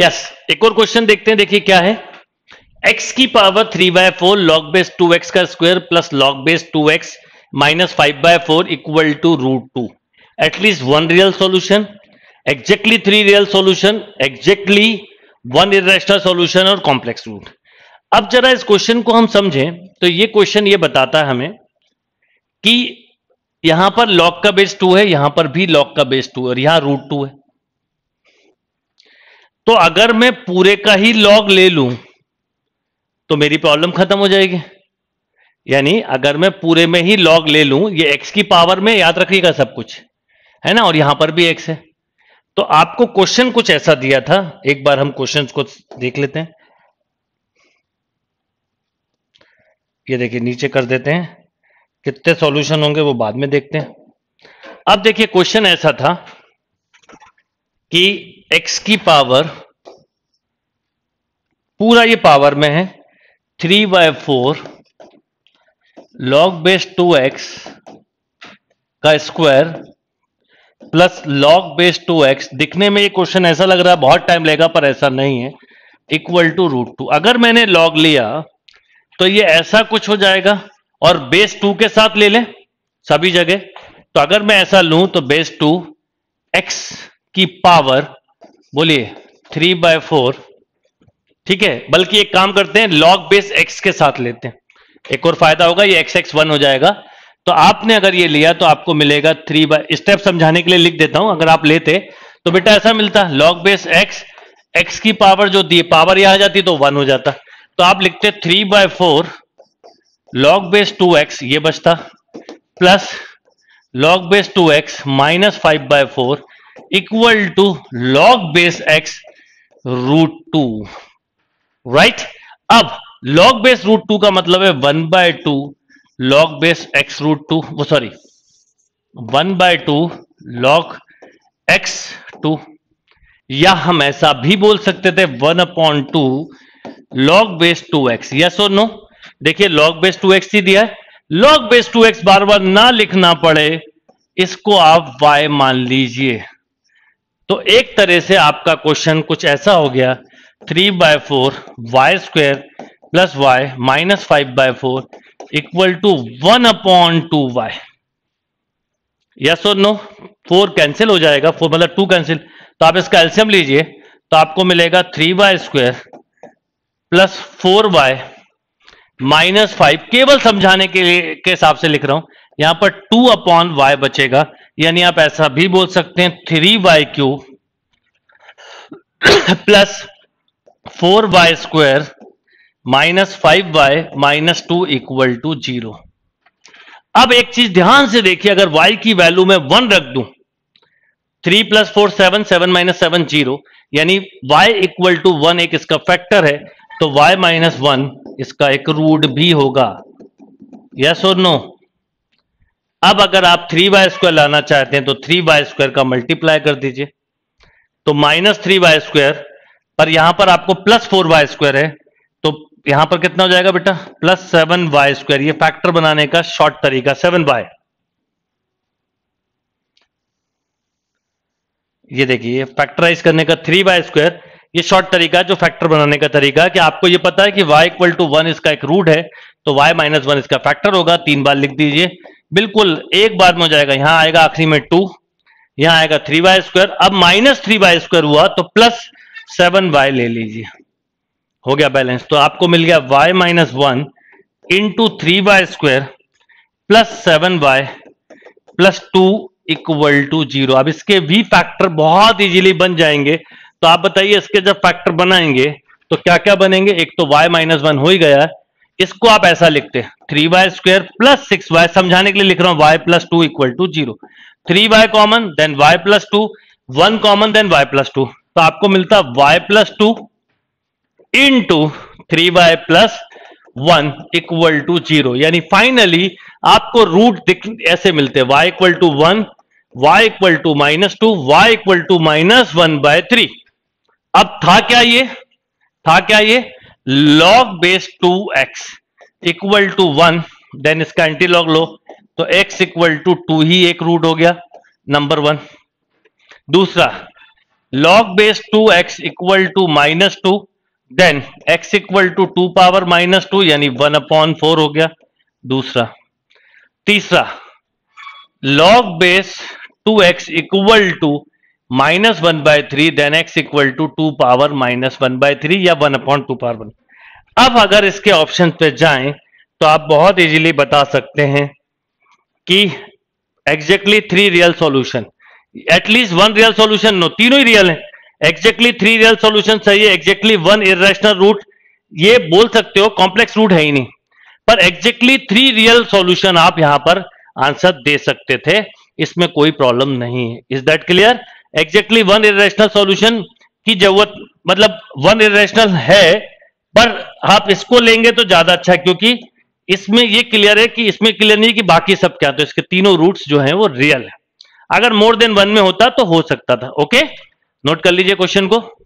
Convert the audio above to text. Yes, एक और question देखते हैं, देखिए क्या है। x की पावर 3/4 log बेस 2x का square plus log base 2x minus 5/4 equal to √2। At least one real solution, exactly three real solution, exactly one irrational solution और कॉम्प्लेक्स रूट। अब जरा इस क्वेश्चन को हम समझें तो ये क्वेश्चन ये बताता है हमें कि यहां पर log का बेस 2 है, यहां पर भी log का बेस 2 और यहां √2 है। तो अगर मैं पूरे का ही log ले लूं तो मेरी प्रॉब्लम खत्म हो जाएगी। यानी अगर मैं पूरे में ही log ले लूं, ये x की पावर में याद रखिएगा सब कुछ है ना, और यहां पर भी x है। तो आपको क्वेश्चन कुछ ऐसा दिया था, एक बार हम क्वेश्चन को देख लेते हैं। ये देखिए नीचे कर देते हैं, कितने सॉल्यूशन होंगे वो बाद में देखते हैं। अब देखिए क्वेश्चन ऐसा था कि x की पावर, पूरा ये पावर में है, 3/4 log बेस 2x का square plus log base 2x। दिखने में ये क्वेश्चन ऐसा लग रहा है बहुत टाइम लगेगा, पर ऐसा नहीं है, इक्वल टू √2। अगर मैंने log लिया तो ये ऐसा कुछ हो जाएगा, और बेस 2 के साथ ले लें सभी जगह। तो अगर मैं ऐसा लूं तो बेस 2 x की पावर, बोलिए 3/4, ठीक है। बल्कि एक काम करते हैं, log बेस x के साथ लेते हैं, एक और फायदा होगा, ये x 1 हो जाएगा। तो आपने अगर ये लिया तो आपको मिलेगा 3/4। स्टेप समझाने के लिए लिख देता हूं, अगर आप लेते तो बेटा ऐसा मिलता, log बेस x, x की पावर जो दी पावर यहां आ जाती तो 1 हो जाता। तो आप लिखते 3/4 log बेस 2x, ये बचता, plus log base 2x minus 5/4 equal to log base x √2, right. अब log बेस √2 का मतलब है 1/2 log बेस x √2, वो सॉरी 1/2 log x 2, या हम ऐसा भी बोल सकते थे 1/2 log बेस 2x, यस और नो। देखिए log बेस 2x ही दिया है, log बेस 2x बार बार ना लिखना पड़े इसको आप y मान लीजिए। तो एक तरह से आपका क्वेश्चन कुछ ऐसा हो गया, 3/4 y square plus y minus 5/4 equal to 1/2 y, yes और नो। 4 कैंसिल हो जाएगा, 4 मतलब 2 कैंसिल, तो आप इसका एल्सियम लीजिए तो आपको मिलेगा 3y square plus 4y minus 5। केवल समझाने के लिए के हिसाब से लिख रहा हूं, यहां पर 2/y बचेगा, यानी आप ऐसा भी बोल सकते हैं 3y³ plus 4y square minus 5y minus 2 equal to 0। अब एक चीज ध्यान से देखिए, अगर y की वैल्यू में 1 रख दूं, 3 + 4 7, 7 माइनस 7 0, यानी y इक्वल टू 1 एक इसका फैक्टर है, तो y माइनस 1 इसका एक रूट भी होगा, यस और नो। अब अगर आप 3y² लाना चाहते हैं तो 3y² का मल्टीप्लाई कर दीजिए, तो माइनस 3y², पर यहां पर आपको प्लस 4y² है, तो यहां पर कितना हो जाएगा बेटा, प्लस 7y²। ये फैक्टर बनाने का शॉर्ट तरीका, 7y, ये देखिए फैक्टराइज करने का 3y², ये शॉर्ट तरीका, जो फैक्टर बनाने का तरीका कि आपको ये पता है कि y इक्वल टू 1 इसका एक रूट है, तो y माइनस 1 इसका फैक्टर होगा। 3 बार लिख दीजिए, बिल्कुल एक बार में हो जाएगा, यहां आएगा आखिरी में 2, यहां आएगा 3y²। अब माइनस 3y² हुआ तो प्लस 7y ले लीजिए, हो गया बैलेंस। तो आपको मिल गया y minus 1 into 3y² plus 7y plus 2 equal to 0। अब इसके भी फैक्टर बहुत इजीली बन जाएंगे, तो आप बताइए इसके जब फैक्टर बनाएंगे तो क्या क्या बनेंगे। एक तो y माइनस 1 हो ही गया, इसको आप ऐसा लिखते हैं 3y² प्लस 6y, समझाने के लिए लिख रहा हूं, y plus 2 equal to 0। 3y common, then y plus 2, 1 common, then y plus 2, तो आपको मिलता y plus 2 into 3y plus 1 equal to 0। यानी फाइनली आपको रूट ऐसे मिलते, y equal to 1, y equal to minus 2, y equal to minus 1/3। अब था क्या ये log base 2x equal to 1, then इसका एंटी लॉग लो तो x इक्वल टू 2 ही एक रूट हो गया, नंबर 1। दूसरा log base 2x equal to minus two, then x equal to 2 power minus 2 यानी 1/4 हो गया दूसरा। तीसरा log base 2x equal to -1/3 then x equal to 2 power minus 1/3 या 1/2 पावर 1। अब अगर इसके ऑप्शन पे जाएं तो आप बहुत इजीली बता सकते हैं कि exactly 3 real solution, at least 1 real solution, no तीनों ही रियल हैं, एग्जैक्टली 3 रियल सॉल्यूशन सही है, एग्जैक्टली 1 इरेशनल रूट, ये बोल सकते हो, कॉम्प्लेक्स रूट है ही नहीं, पर एग्जैक्टली 3 रियल सॉल्यूशन आप यहां पर आंसर दे सकते थे, इसमें कोई प्रॉब्लम नहीं है। Is that clear? Exactly 1 irrational solution की जरूरत, मतलब 1 इरेशनल है पर आप इसको लेंगे तो ज्यादा अच्छा है, क्योंकि इसमें ये क्लियर है कि इसमें क्लियर नहीं कि बाकी सब क्या, तो इसके तीनों रूट्स जो हैं वो रियल है। अगर मोर देन 1 में होता तो हो सकता था। ओके, नोट कर लीजिए क्वेश्चन को।